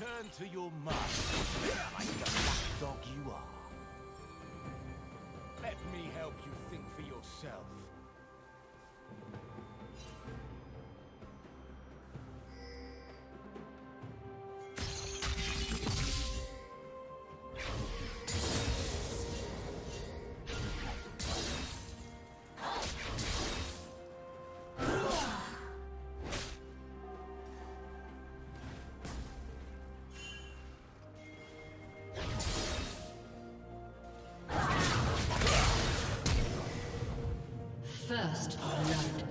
Return to your master, like the black dog you are. Let me help you think for yourself. First blood.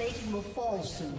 plating will fall soon.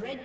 Red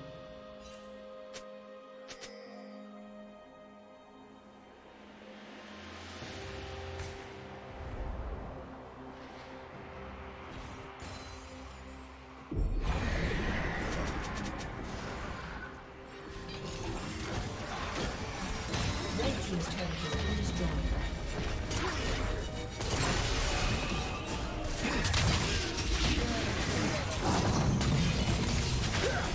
Red team's turret has been destroyed. Yeah.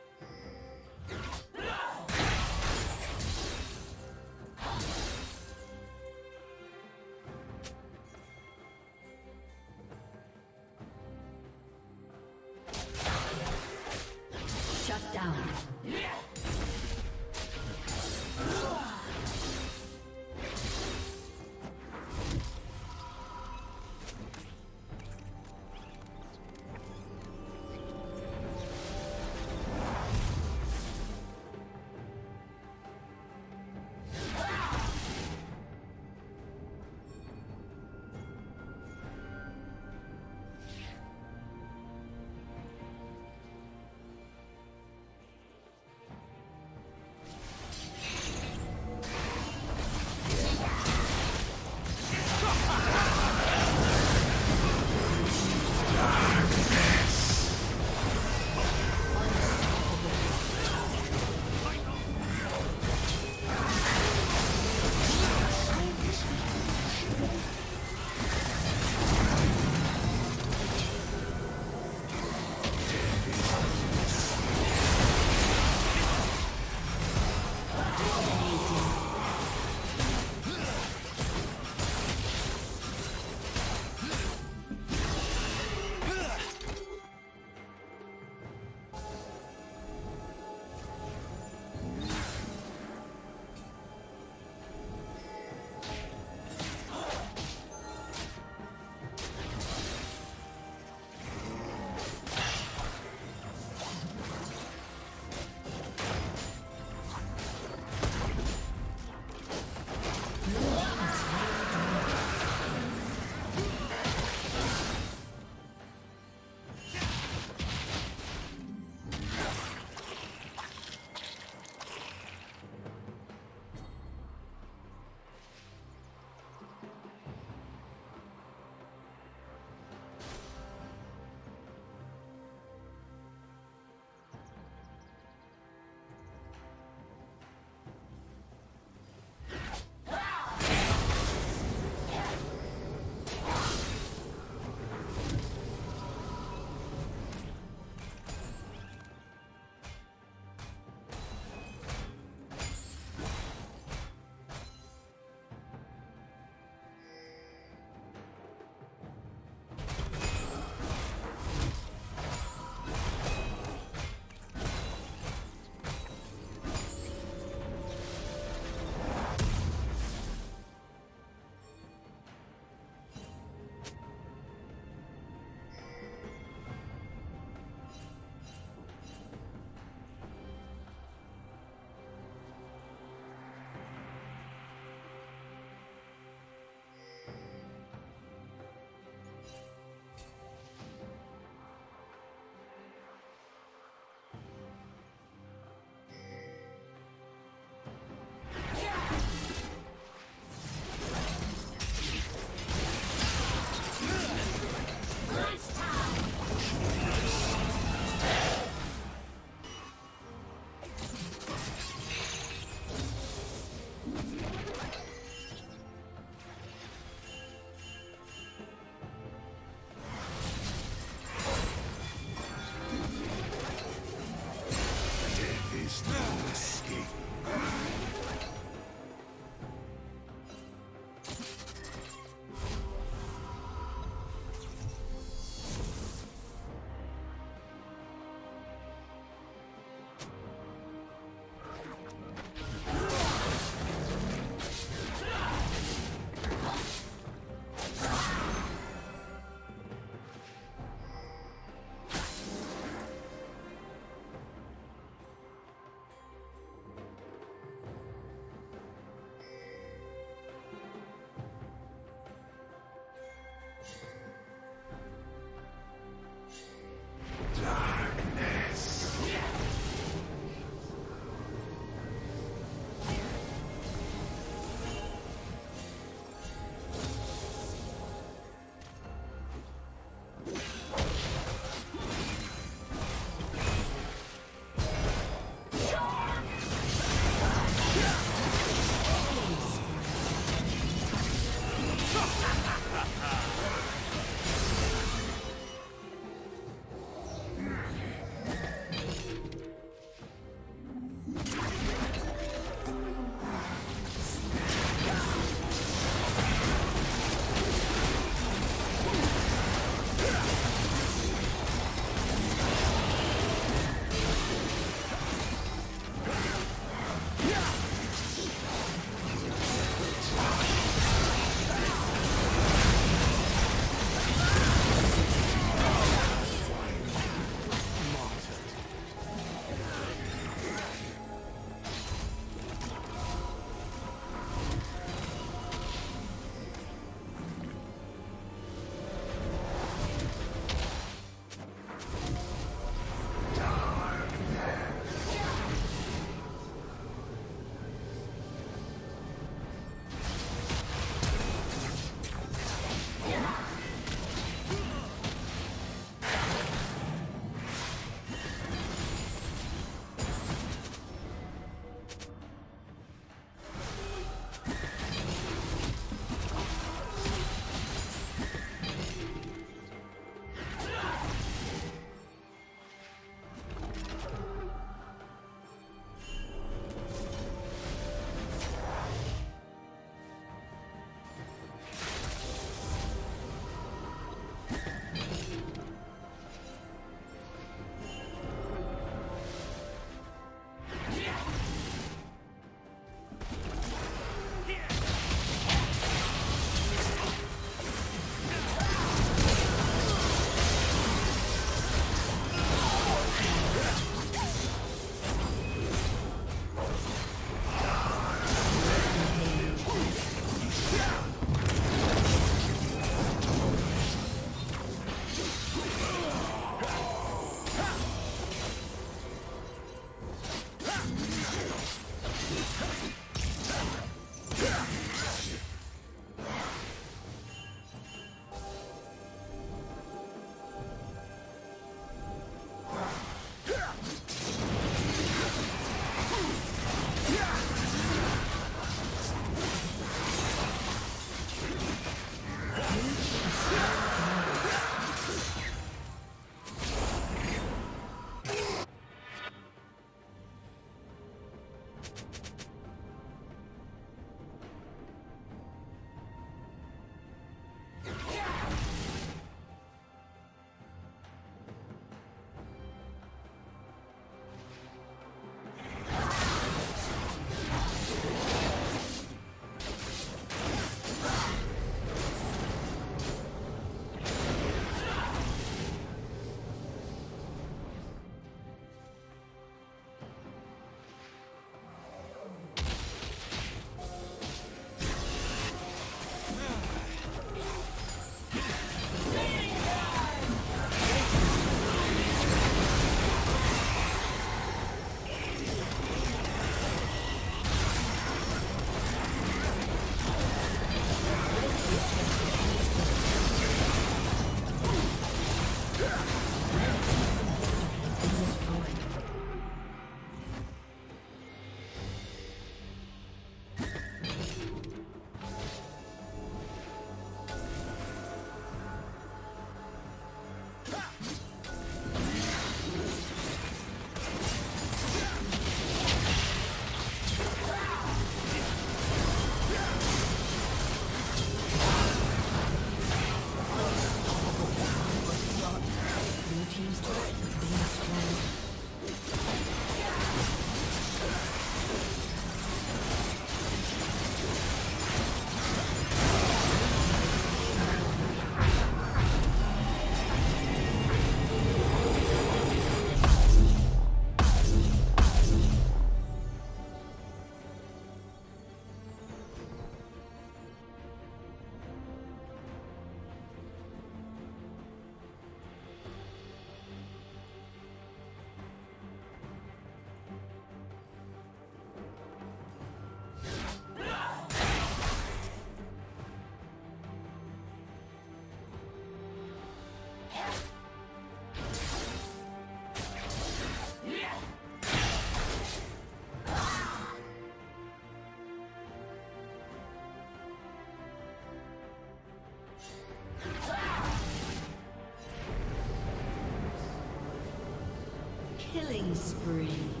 killing spree.